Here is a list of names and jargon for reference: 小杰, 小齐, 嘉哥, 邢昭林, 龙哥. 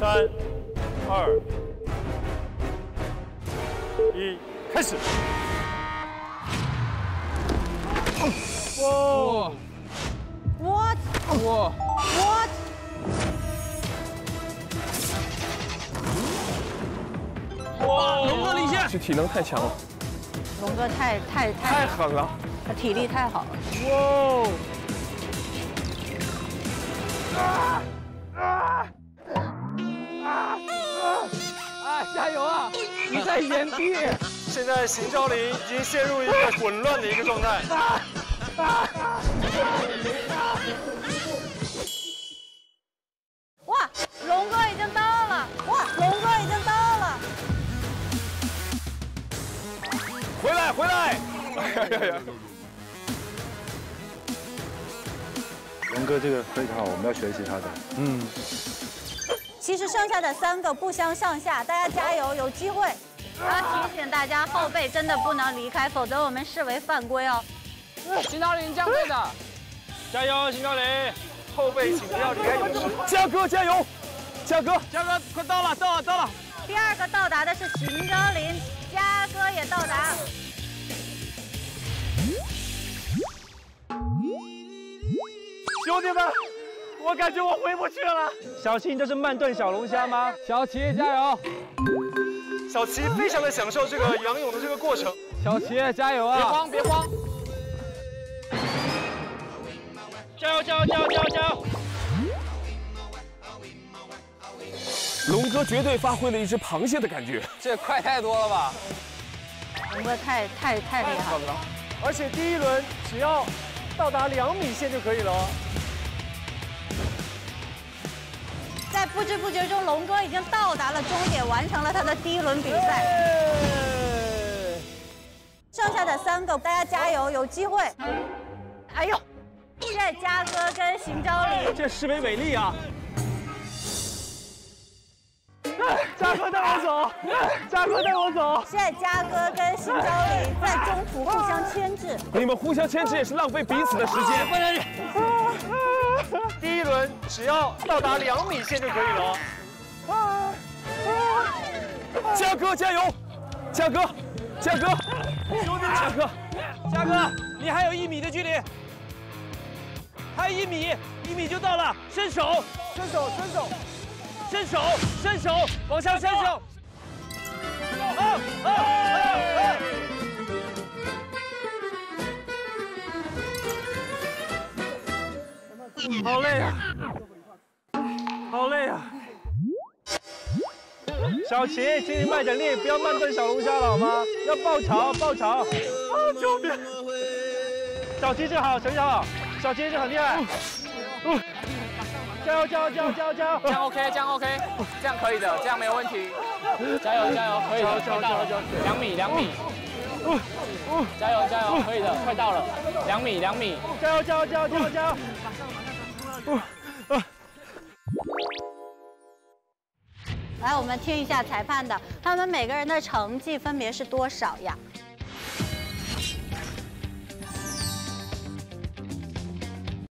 3、2、1，开始！哇！ What? What? What? 哇！龙哥领先，这体能太强了。龙哥太狠了，他体力太好了。哇！啊！加油啊！你在原地。现在邢昭林已经陷入一个混乱的一个状态。 哇，龙哥已经到了！哇，龙哥已经到了！回来，回来！龙哥这个非常好，我们要学习他的。嗯。其实剩下的3个不相上下，大家加油，有机会！我要提醒大家，后背真的不能离开，否则我们视为犯规哦。 邢昭林，这样对的，加油，邢昭林，后背请不要离开泳池。嘉哥加油，嘉哥，嘉哥快到了，到了，到了。第2个到达的是邢昭林，嘉哥也到达。兄弟们，我感觉我回不去了。小齐，你这是慢炖小龙虾吗？小齐加油！小齐非常的享受这个仰泳的这个过程。小齐加油啊！别慌，别慌。 加油加油加油加油加油！龙哥绝对发挥了一只螃蟹的感觉，这快太多了吧？龙哥太厉害了，而且第一轮只要到达2米线就可以了。在不知不觉中，龙哥已经到达了终点，完成了他的第一轮比赛。剩下的3个，大家加油，有机会！哎呦！ 现在嘉哥跟邢昭林，这施为力啊！嘉哥带我走，嘉哥带我走。现在嘉哥跟邢昭林在中途互相牵制，你们互相牵制也是浪费彼此的时间。第一轮只要到达2米线就可以了。嘉哥加油！嘉哥，嘉哥，兄弟们，嘉哥，嘉哥，你还有1米的距离。 还有1米，1米就到了，伸手，伸手，伸手，伸手，伸手，往下伸手。好累啊！好累啊！小齐，请你卖点力，不要慢炖小龙虾了好吗？要爆炒，爆炒！啊，救命！小齐这好，小齐好。 小杰是很厉害，加油加油加油加油加油！这样 OK， 这样 OK， 这样可以的，这样没有问题。加油加油，可以的，快到了，2米2米。加油加油，可以的，快到了，2米2米。加油加油加油加油加油！来，我们听一下裁判的，他们每个人的成绩分别是多少呀？